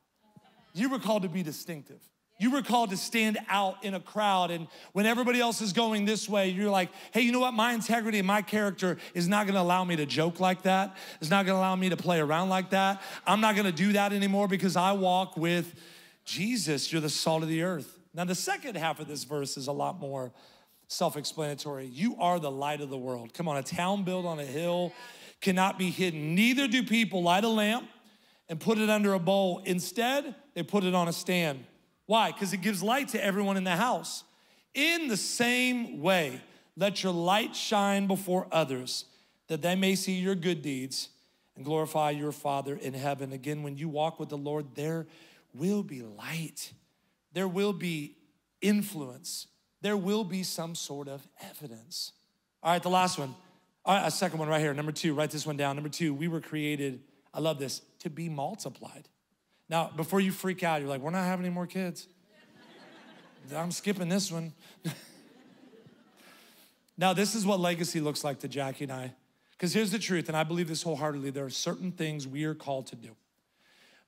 You were called to be distinctive. You were called to stand out in a crowd, and when everybody else is going this way, you're like, hey, you know what? My integrity and my character is not gonna allow me to joke like that. It's not gonna allow me to play around like that. I'm not gonna do that anymore because I walk with Jesus. You're the salt of the earth. Now, the second half of this verse is a lot more self-explanatory. You are the light of the world. Come on, a town built on a hill cannot be hidden. Neither do people light a lamp and put it under a bowl. Instead, they put it on a stand. Why? Because it gives light to everyone in the house. In the same way, let your light shine before others, that they may see your good deeds and glorify your Father in heaven. Again, when you walk with the Lord, there will be light. There will be influence. There will be some sort of evidence. All right, the last one. All right, a second one right here. Number two, write this one down. Number two, we were created, I love this, to be multiplied. Now, before you freak out, you're like, we're not having any more kids. I'm skipping this one. Now, this is what legacy looks like to Jackie and I. Because here's the truth, and I believe this wholeheartedly, there are certain things we are called to do.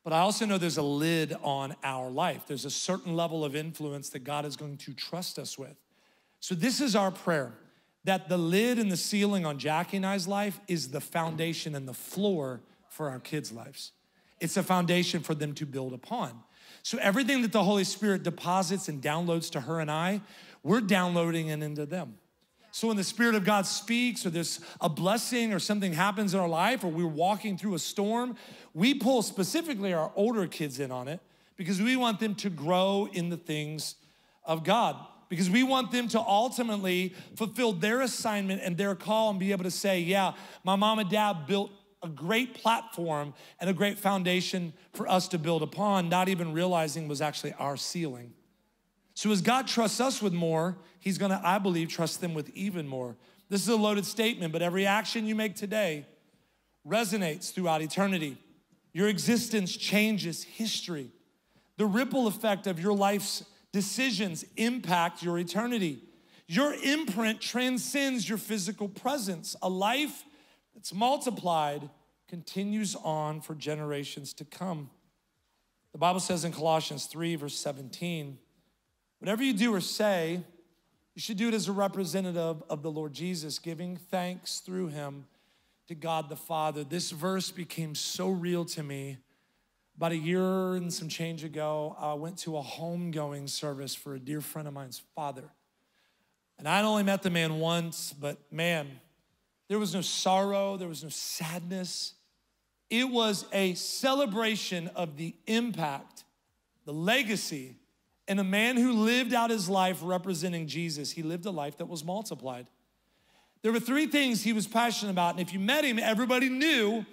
But I also know there's a lid on our life. There's a certain level of influence that God is going to trust us with. So this is our prayer, that the lid and the ceiling on Jackie and I's life is the foundation and the floor for our kids' lives. It's a foundation for them to build upon. So everything that the Holy Spirit deposits and downloads to her and I, we're downloading it into them. So when the Spirit of God speaks, or there's a blessing or something happens in our life, or we're walking through a storm, we pull specifically our older kids in on it because we want them to grow in the things of God, because we want them to ultimately fulfill their assignment and their call and be able to say, yeah, my mom and dad built a great platform and a great foundation for us to build upon, not even realizing was actually our ceiling. So as God trusts us with more, he's gonna, I believe, trust them with even more. This is a loaded statement, but every action you make today resonates throughout eternity. Your existence changes history. The ripple effect of your life's decisions impact your eternity. Your imprint transcends your physical presence. A life that's multiplied continues on for generations to come. The Bible says in Colossians three, verse seventeen, whatever you do or say, you should do it as a representative of the Lord Jesus, giving thanks through him to God the Father. This verse became so real to me. About a year and some change ago, I went to a homegoing service for a dear friend of mine's father. And I'd only met the man once, but man, there was no sorrow, there was no sadness. It was a celebration of the impact, the legacy, and a man who lived out his life representing Jesus. He lived a life that was multiplied. There were three things he was passionate about, and if you met him, everybody knew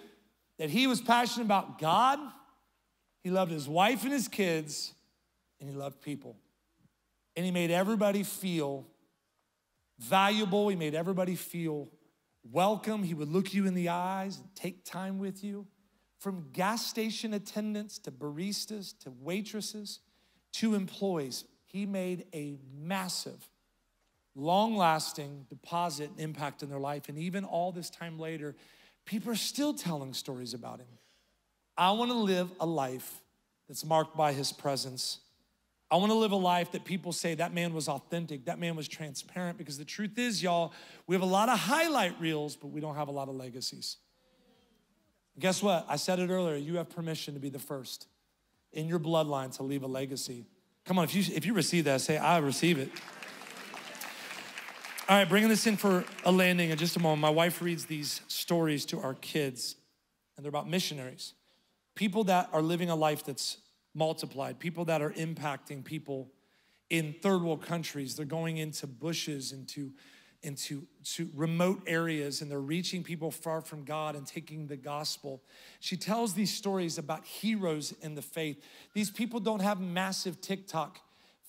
that he was passionate about God, he loved his wife and his kids, and he loved people. And he made everybody feel valuable. He made everybody feel welcome. He would look you in the eyes and take time with you. From gas station attendants to baristas to waitresses, two employees, he made a massive, long-lasting deposit and impact in their life. And even all this time later, people are still telling stories about him. I want to live a life that's marked by his presence. I want to live a life that people say that man was authentic, that man was transparent, because the truth is, y'all, we have a lot of highlight reels, but we don't have a lot of legacies. And guess what? I said it earlier, you have permission to be the first in your bloodline to leave a legacy. Come on, if you, if you receive that, say, I receive it. All right, bringing this in for a landing in just a moment. My wife reads these stories to our kids, and they're about missionaries, people that are living a life that's multiplied, people that are impacting people in third world countries. They're going into bushes, into, into to remote areas, and they're reaching people far from God and taking the gospel. She tells these stories about heroes in the faith. These people don't have massive TikTok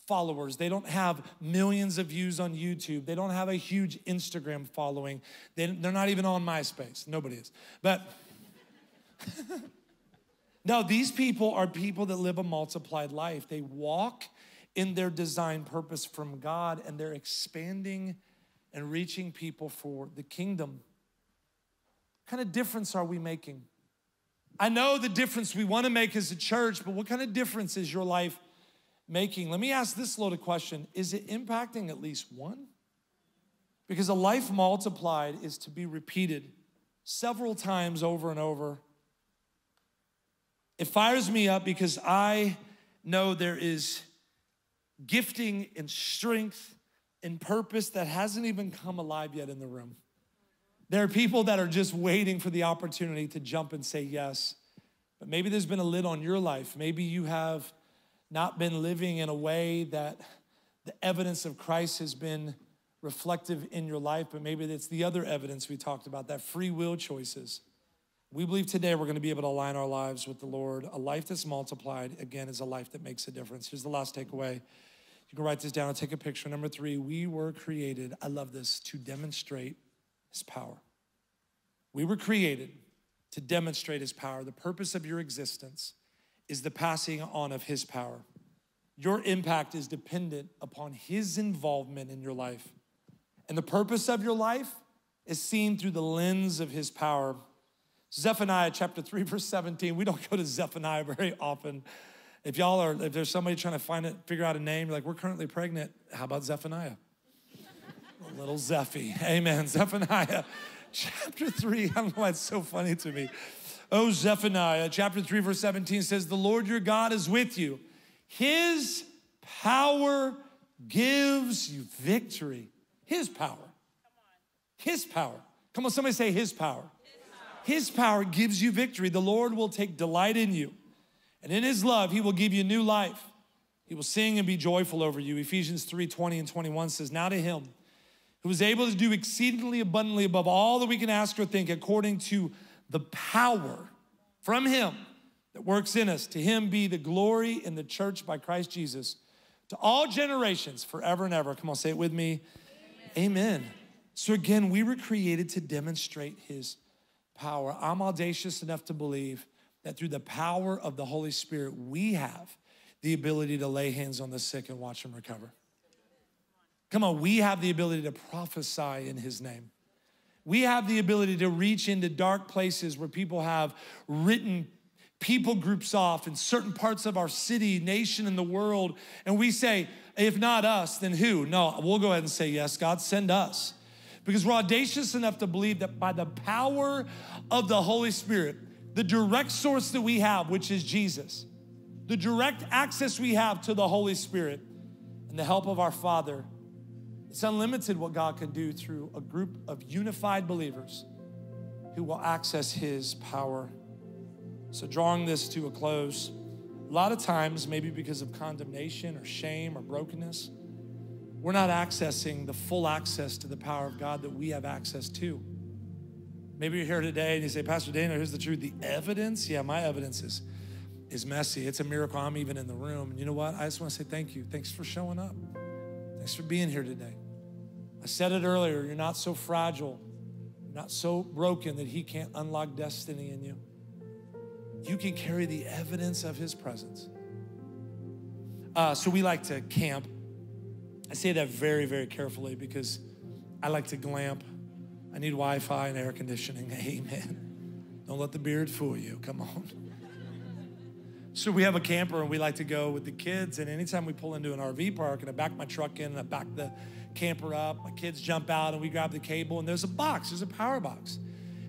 followers. They don't have millions of views on YouTube. They don't have a huge Instagram following. They, they're not even on MySpace. Nobody is. But no, these people are people that live a multiplied life. They walk in their design purpose from God, and they're expanding and reaching people for the kingdom. What kind of difference are we making? I know the difference we want to make as a church, but what kind of difference is your life making? Let me ask this loaded question. Is it impacting at least one? Because a life multiplied is to be repeated several times over and over. It fires me up because I know there is gifting and strength and purpose that hasn't even come alive yet in the room. There are people that are just waiting for the opportunity to jump and say yes. But maybe there's been a lid on your life. Maybe you have not been living in a way that the evidence of Christ has been reflective in your life, but maybe it's the other evidence we talked about, that free will choices. We believe today we're gonna be able to align our lives with the Lord. A life that's multiplied, again, is a life that makes a difference. Here's the last takeaway. You can write this down and take a picture. Number three, we were created, I love this, to demonstrate his power. We were created to demonstrate his power. The purpose of your existence is the passing on of his power. Your impact is dependent upon his involvement in your life. And the purpose of your life is seen through the lens of his power. Zephaniah chapter three, verse seventeen. We don't go to Zephaniah very often. If y'all are, if there's somebody trying to find it, figure out a name, you're like, we're currently pregnant. How about Zephaniah? Little Zephy. Amen. Zephaniah chapter three. I don't know why it's so funny to me. Oh, Zephaniah chapter three, verse seventeen says, the Lord your God is with you. His power gives you victory. His power. His power. Come on, somebody say his power. His power gives you victory. The Lord will take delight in you. And in his love, he will give you new life. He will sing and be joyful over you. Ephesians three, twenty and twenty-one says, now to him who is able to do exceedingly abundantly above all that we can ask or think, according to the power from him that works in us. To him be the glory in the church by Christ Jesus to all generations forever and ever. Come on, say it with me. Amen. Amen. So again, we were created to demonstrate his power. I'm audacious enough to believe that through the power of the Holy Spirit, we have the ability to lay hands on the sick and watch them recover. Come on, we have the ability to prophesy in his name. We have the ability to reach into dark places where people have written people groups off in certain parts of our city, nation, and the world. And we say, if not us, then who? No, we'll go ahead and say, yes, God, send us. Because we're audacious enough to believe that by the power of the Holy Spirit, the direct source that we have, which is Jesus, the direct access we have to the Holy Spirit and the help of our Father, it's unlimited what God can do through a group of unified believers who will access his power. So drawing this to a close, a lot of times, maybe because of condemnation or shame or brokenness, we're not accessing the full access to the power of God that we have access to. Maybe you're here today and you say, Pastor Daniel, here's the truth. The evidence, yeah, my evidence is, is messy. It's a miracle I'm even in the room. And you know what? I just want to say thank you. Thanks for showing up. Thanks for being here today. I said it earlier. You're not so fragile, you're not so broken that he can't unlock destiny in you. You can carry the evidence of his presence. Uh, so we like to camp. I say that very, very carefully because I like to glamp. I need Wi-Fi and air conditioning, amen. Don't let the beard fool you, come on. So we have a camper and we like to go with the kids, and anytime we pull into an R V park and I back my truck in and I back the camper up, my kids jump out and we grab the cable and there's a box, there's a power box.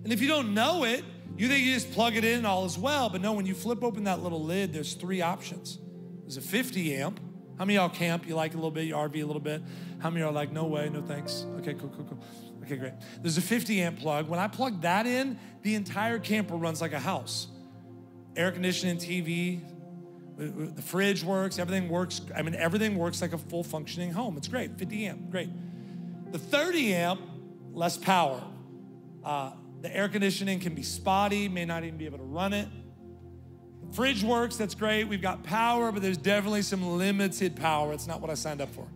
And if you don't know it, you think you just plug it in and all is well, but no, when you flip open that little lid, there's three options. There's a fifty amp. How many of y'all camp? You like a little bit, you R V a little bit. How many of y'all are like, no way, no thanks? Okay, cool, cool, cool. Okay, great. There's a fifty amp plug. When I plug that in, the entire camper runs like a house. Air conditioning, T V, the fridge works, everything works. I mean, everything works like a full functioning home. It's great, fifty amp, great. The thirty amp, less power. Uh, the air conditioning can be spotty, may not even be able to run it. The fridge works, that's great. We've got power, but there's definitely some limited power. It's not what I signed up for.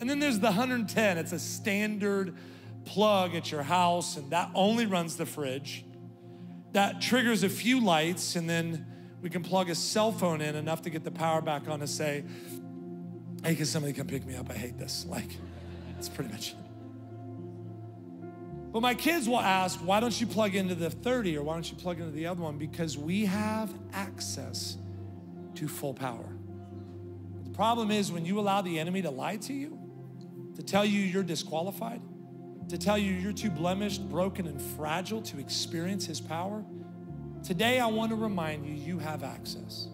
And then there's the one ten. It's a standard plug at your house, and that only runs the fridge. That triggers a few lights, and then we can plug a cell phone in enough to get the power back on to say, hey, can somebody come pick me up? I hate this. Like, that's pretty much it. But my kids will ask, why don't you plug into the thirty, or why don't you plug into the other one? Because we have access to full power. The problem is when you allow the enemy to lie to you, to tell you you're disqualified, to tell you you're too blemished, broken, and fragile to experience his power. Today, I want to remind you, you have access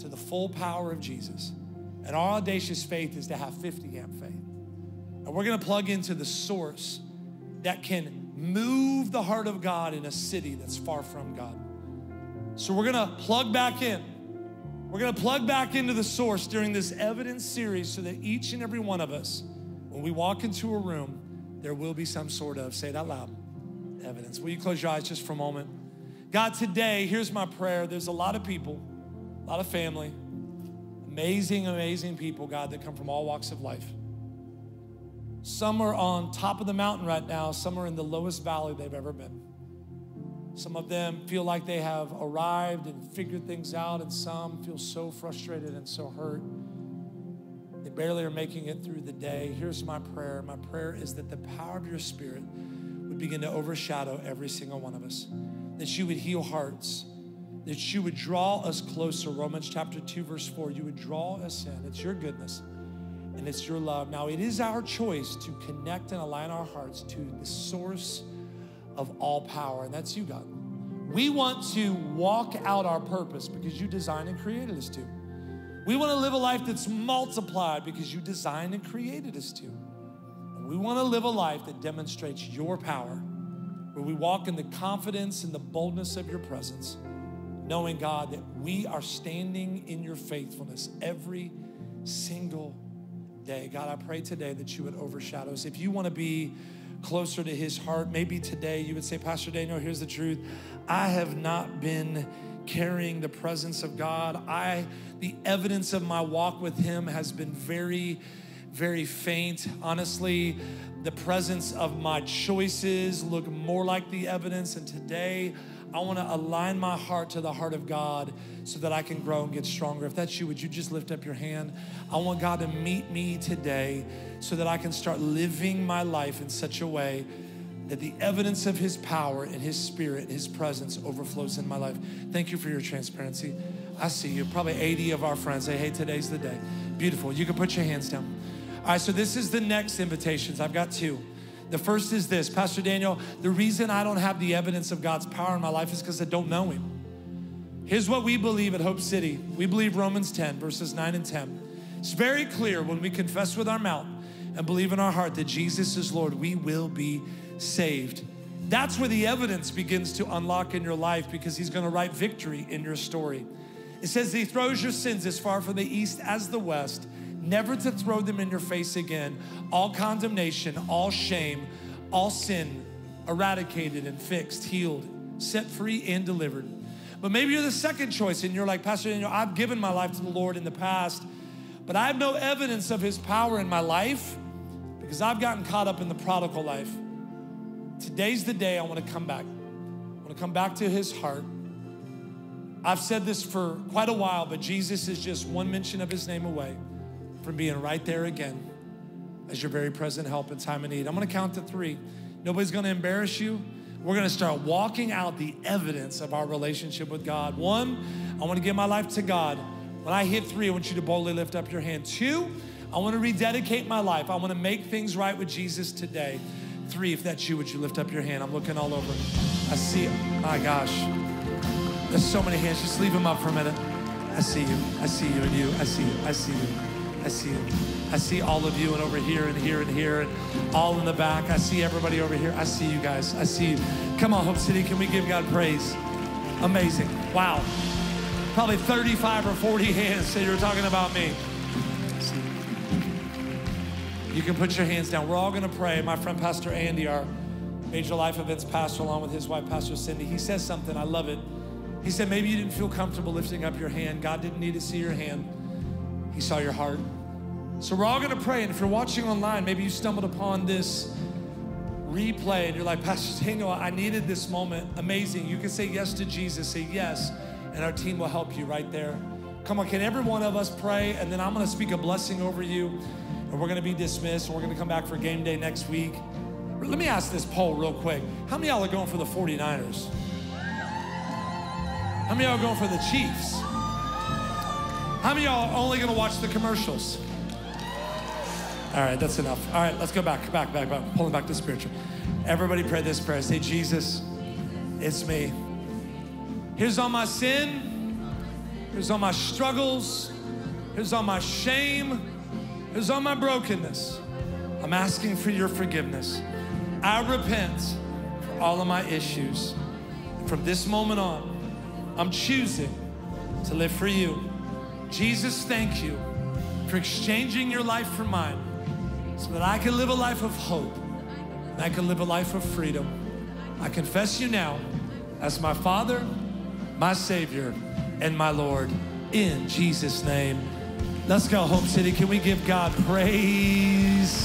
to the full power of Jesus. And our audacious faith is to have fifty amp faith. And we're going to plug into the source that can move the heart of God in a city that's far from God. So we're going to plug back in. We're going to plug back into the source during this evidence series so that each and every one of us, when we walk into a room, there will be some sort of, say it out loud, evidence. Will you close your eyes just for a moment? God, today, here's my prayer. There's a lot of people, a lot of family, amazing, amazing people, God, that come from all walks of life. Some are on top of the mountain right now. Some are in the lowest valley they've ever been. Some of them feel like they have arrived and figured things out, and some feel so frustrated and so hurt. They barely are making it through the day. Here's my prayer. My prayer is that the power of your Spirit would begin to overshadow every single one of us, that you would heal hearts, that you would draw us closer. Romans chapter two, verse four, you would draw us in. It's your goodness and it's your love. Now, it is our choice to connect and align our hearts to the source of all power, and that's you, God. We want to walk out our purpose because you designed and created us to. We want to live a life that's multiplied because you designed and created us to. And we want to live a life that demonstrates your power, where we walk in the confidence and the boldness of your presence, knowing, God, that we are standing in your faithfulness every single day. God, I pray today that you would overshadow us. If you want to be closer to his heart, maybe today you would say, Pastor Daniel, here's the truth. I have not been carrying the presence of God. I, the evidence of my walk with him has been very, very faint. Honestly, the presence of my choices look more like the evidence. And today I want to align my heart to the heart of God so that I can grow and get stronger. If that's you, would you just lift up your hand? I want God to meet me today so that I can start living my life in such a way that the evidence of his power and his Spirit, his presence overflows in my life. Thank you for your transparency. I see you. Probably eighty of our friends say, hey, today's the day. Beautiful. You can put your hands down. All right, so this is the next invitations. I've got two. The first is this. Pastor Daniel, the reason I don't have the evidence of God's power in my life is because I don't know him. Here's what we believe at Hope City. We believe Romans ten, verses nine and ten. It's very clear when we confess with our mouth and believe in our heart that Jesus is Lord, we will be saved. That's where the evidence begins to unlock in your life, because he's going to write victory in your story. It says he throws your sins as far from the east as the west, never to throw them in your face again. All condemnation, all shame, all sin eradicated and fixed, healed, set free and delivered. But maybe you're the second choice and you're like, Pastor Daniel, I've given my life to the Lord in the past, but I have no evidence of his power in my life because I've gotten caught up in the prodigal life. Today's the day I want to come back. I want to come back to his heart. I've said this for quite a while, but Jesus is just one mention of his name away from being right there again as your very present help in time of need. I'm going to count to three. Nobody's going to embarrass you. We're going to start walking out the evidence of our relationship with God. One, I want to give my life to God. When I hit three, I want you to boldly lift up your hand. Two, I want to rededicate my life. I want to make things right with Jesus today. Three, if that's you, would you lift up your hand? I'm looking all over. I see you. My gosh. There's so many hands. Just leave them up for a minute. I see you. I see you and you. I see you. I see you. I see you. I see all of you, and over here and here and here and all in the back. I see everybody over here. I see you guys. I see you. Come on, Hope City. Can we give God praise? Amazing. Wow. Probably thirty-five or forty hands say you're talking about me. You can put your hands down. We're all going to pray. My friend, Pastor Andy, our major life events pastor, along with his wife, Pastor Cindy, he says something. I love it. He said, maybe you didn't feel comfortable lifting up your hand. God didn't need to see your hand. He saw your heart. So we're all going to pray. And if you're watching online, maybe you stumbled upon this replay and you're like, Pastor Daniel, I needed this moment. Amazing. You can say yes to Jesus. Say yes. And our team will help you right there. Come on. Can every one of us pray? And then I'm going to speak a blessing over you. And we're going to be dismissed, and we're going to come back for game day next week. Let me ask this poll real quick. How many of y'all are going for the forty-niners? How many of y'all are going for the Chiefs? How many of y'all are only going to watch the commercials? All right, that's enough. All right, let's go back, back, back, back. Pulling back to spiritual. Everybody pray this prayer. Say, Jesus, it's me. Here's all my sin. Here's all my struggles. Here's all my shame. It's on my brokenness. I'm asking for your forgiveness. I repent for all of my issues. From this moment on, I'm choosing to live for you. Jesus, thank you for exchanging your life for mine so that I can live a life of hope and I can live a life of freedom. I confess you now as my Father, my Savior, and my Lord. In Jesus' name. Let's go, Hope City. Can we give God praise?